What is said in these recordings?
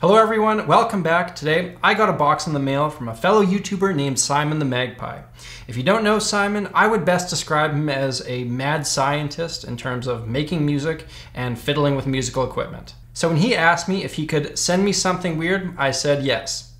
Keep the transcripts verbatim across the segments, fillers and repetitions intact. Hello everyone, welcome back. Today I got a box in the mail from a fellow YouTuber named Simon the Magpie. If you don't know Simon, I would best describe him as a mad scientist in terms of making music and fiddling with musical equipment. So when he asked me if he could send me something weird, I said yes,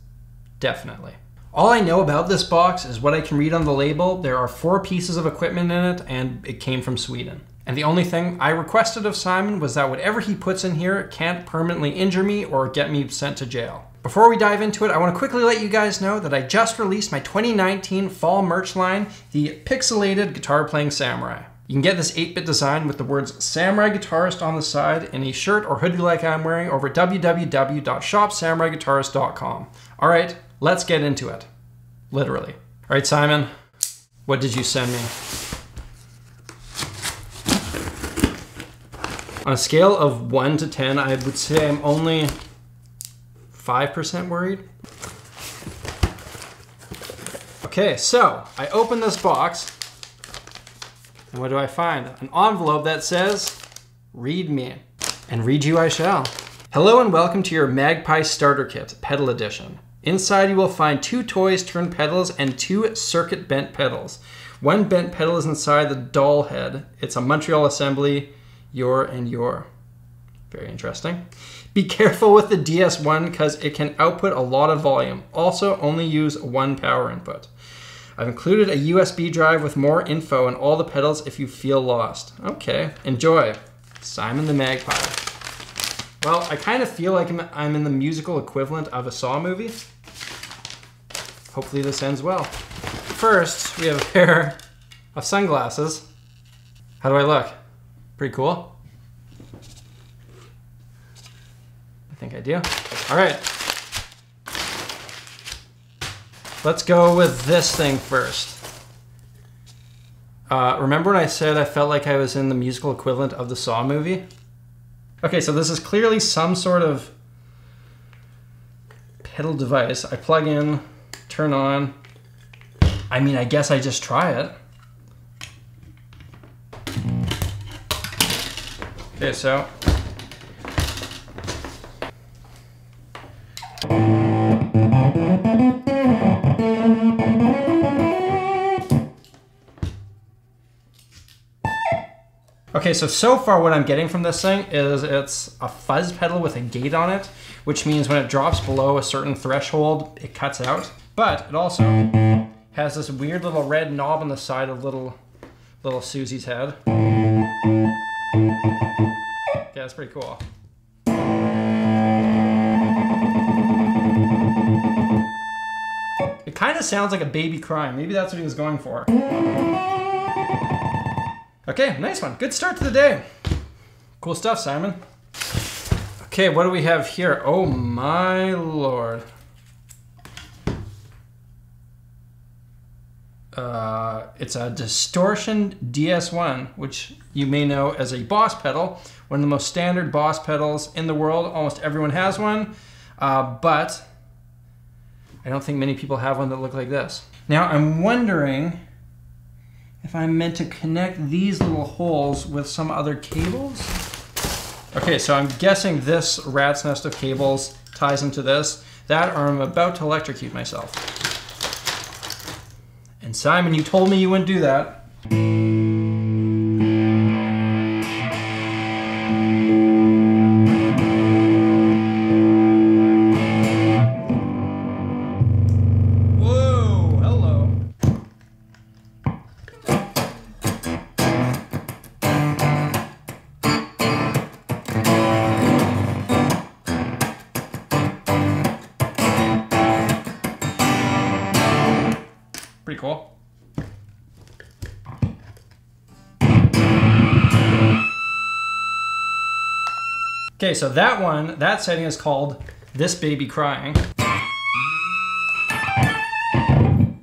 definitely. All I know about this box is what I can read on the label. There are four pieces of equipment in it and it came from Sweden. And the only thing I requested of Simon was that whatever he puts in here can't permanently injure me or get me sent to jail. Before we dive into it, I want to quickly let you guys know that I just released my twenty nineteen fall merch line, the Pixelated Guitar Playing Samurai. You can get this eight bit design with the words Samurai Guitarist on the side in a shirt or hoodie like I'm wearing over at w w w dot shop samurai guitarist dot com. All right, let's get into it. Literally. All right, Simon, what did you send me? On a scale of one to ten, I would say I'm only five percent worried. Okay, so I open this box, and what do I find? An envelope that says, "Read me, and read you I shall." Hello and welcome to your Magpie Starter Kit, Pedal Edition. Inside you will find two toys turned pedals and two circuit bent pedals. One bent pedal is inside the doll head. It's a Montreal assembly. Your and your. Very interesting. Be careful with the D S one because it can output a lot of volume. Also, only use one power input. I've included a U S B drive with more info on all the pedals if you feel lost. Okay, enjoy. Simon the Magpie. Well, I kind of feel like I'm in the musical equivalent of a Saw movie. Hopefully this ends well. First, we have a pair of sunglasses. How do I look? Pretty cool. I think I do. All right. Let's go with this thing first. Uh, remember when I said I felt like I was in the musical equivalent of the Saw movie? Okay, so this is clearly some sort of pedal device. I plug in, turn on. I mean, I guess I just try it. Okay, so. Okay, so so far what I'm getting from this thing is it's a fuzz pedal with a gate on it, which means when it drops below a certain threshold, it cuts out. But it also has this weird little red knob on the side of little, little Susie's head. Yeah, that's pretty cool. It kind of sounds like a baby crying. Maybe that's what he was going for. Okay, nice one. Good start to the day. Cool stuff, Simon. Okay, what do we have here? Oh my lord. Uh, it's a distortion D S one, which you may know as a Boss pedal, one of the most standard Boss pedals in the world. Almost everyone has one, uh, but I don't think many people have one that look like this. Now I'm wondering if I'm meant to connect these little holes with some other cables. Okay, so I'm guessing this rat's nest of cables ties into this, that or I'm about to electrocute myself. And Simon, you told me you wouldn't do that. Whoa, hello. Pretty cool. Okay, so that one, that setting is called This Baby Crying.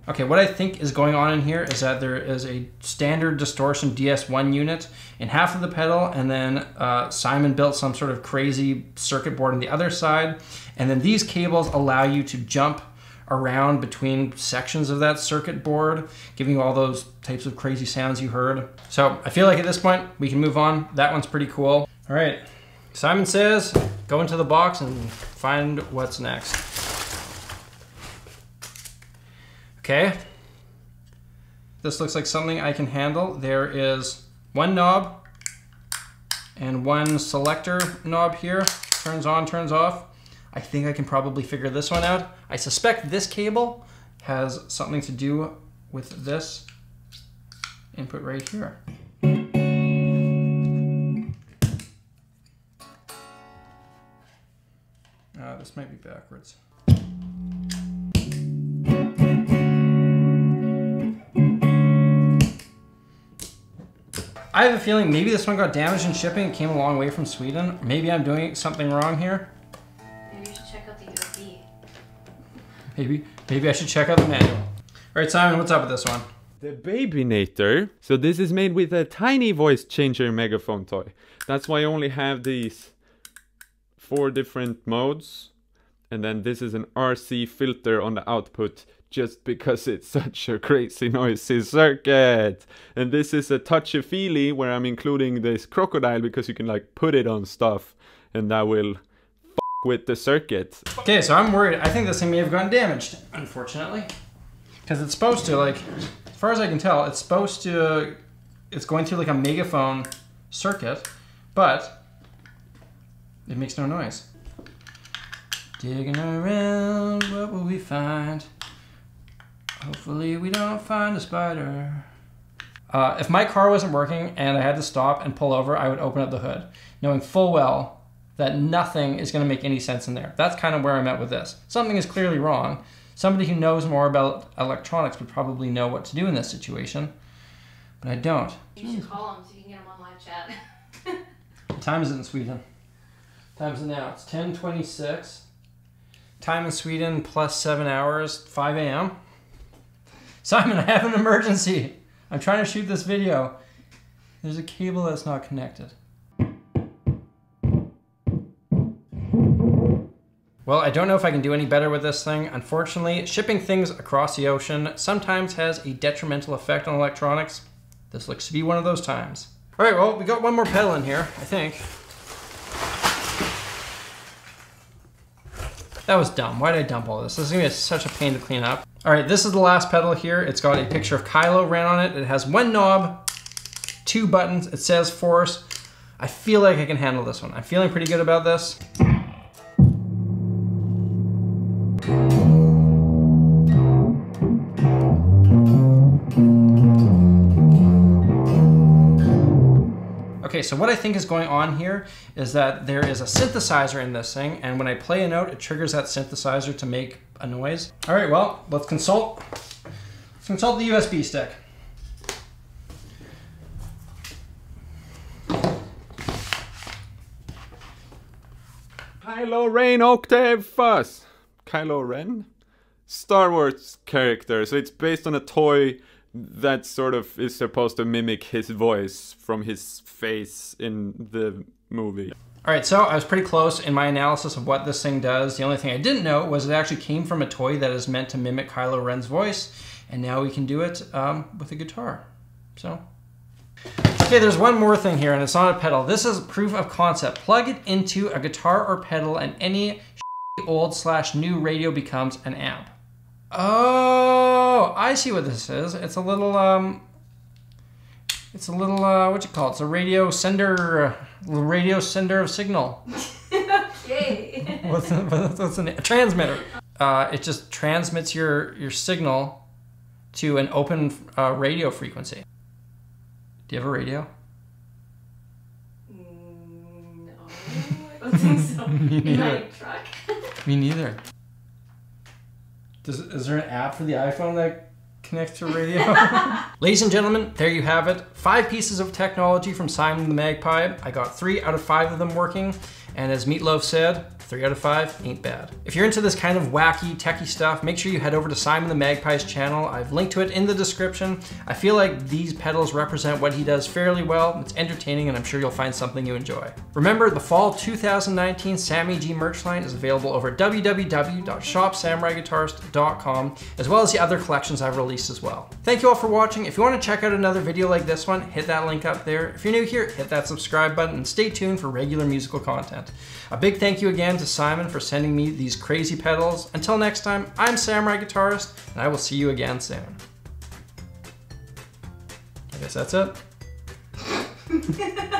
Okay, what I think is going on in here is that there is a standard distortion D S one unit in half of the pedal, and then uh, Simon built some sort of crazy circuit board on the other side, and then these cables allow you to jump around between sections of that circuit board, giving you all those types of crazy sounds you heard. So I feel like at this point, we can move on. That one's pretty cool. All right, Simon says, go into the box and find what's next. Okay. This looks like something I can handle. There is one knob and one selector knob here. Turns on, turns off. I think I can probably figure this one out. I suspect this cable has something to do with this input right here. Uh, this might be backwards. I have a feeling maybe this one got damaged in shipping. It came a long way from Sweden. Maybe I'm doing something wrong here. Maybe you should check out the U S B. Maybe, maybe I should check out the manual. All right, Simon, what's up with this one? The Babynator. So this is made with a tiny voice changer megaphone toy. That's why I only have these four different modes. And then this is an R C filter on the output, just because it's such a crazy noisy circuit. And this is a touchy-feely where I'm including this crocodile because you can like put it on stuff and that will f with the circuit. Okay, so I'm worried. I think this thing may have gone damaged, unfortunately. Because it's supposed to, like, as far as I can tell, it's supposed to, it's going through like a megaphone circuit, but it makes no noise. Digging around, what will we find? Hopefully we don't find a spider. Uh, if my car wasn't working and I had to stop and pull over, I would open up the hood, knowing full well that nothing is gonna make any sense in there. That's kind of where I'm at with this. Something is clearly wrong. Somebody who knows more about electronics would probably know what to do in this situation, but I don't. You should call them so you can get them on live chat. What time is it in Sweden? Time's it now, it's ten twenty-six. Time in Sweden plus seven hours, five A M Simon, I have an emergency. I'm trying to shoot this video. There's a cable that's not connected. Well, I don't know if I can do any better with this thing. Unfortunately, shipping things across the ocean sometimes has a detrimental effect on electronics. This looks to be one of those times. All right, well, we got one more pedal in here, I think. That was dumb. Why did I dump all this? This is gonna be such a pain to clean up. All right, this is the last pedal here. It's got a picture of Kylo Ren on it. It has one knob, two buttons. It says force. I feel like I can handle this one. I'm feeling pretty good about this. Okay, so what I think is going on here is that there is a synthesizer in this thing, and when I play a note, it triggers that synthesizer to make a noise. All right, well, let's consult, let's consult the U S B stick. Kylo Ren Octave Fuzz. Kylo Ren? Star Wars character, so it's based on a toy that sort of is supposed to mimic his voice from his face in the movie. All right, so I was pretty close in my analysis of what this thing does. The only thing I didn't know was it actually came from a toy that is meant to mimic Kylo Ren's voice, and now we can do it um, with a guitar, so. Okay, there's one more thing here, and it's not a pedal. This is proof of concept. Plug it into a guitar or pedal, and any old slash new radio becomes an amp. Oh, I see what this is. It's a little, um, it's a little, uh, what you call it? It's a radio sender, radio sender of signal. Okay. What's, what's an, a transmitter? Uh, it just transmits your, your signal to an open uh, radio frequency. Do you have a radio? Mm, no, I don't think so. Me neither. In my truck? Me neither. Does, is there an app for the iPhone that connects to radio? Ladies and gentlemen, there you have it. Five pieces of technology from Simon the Magpie. I got three out of five of them working. And as Meatloaf said, Three out of five, ain't bad. If you're into this kind of wacky, techie stuff, make sure you head over to Simon the Magpie's channel. I've linked to it in the description. I feel like these pedals represent what he does fairly well. It's entertaining and I'm sure you'll find something you enjoy. Remember, the fall two thousand nineteen Sammy G merch line is available over at w w w dot shop samurai guitarist dot com, as well as the other collections I've released as well. Thank you all for watching. If you want to check out another video like this one, hit that link up there. If you're new here, hit that subscribe button and stay tuned for regular musical content. A big thank you again to Simon for sending me these crazy pedals. Until next time, I'm Samurai Guitarist, and I will see you again soon. I guess that's it.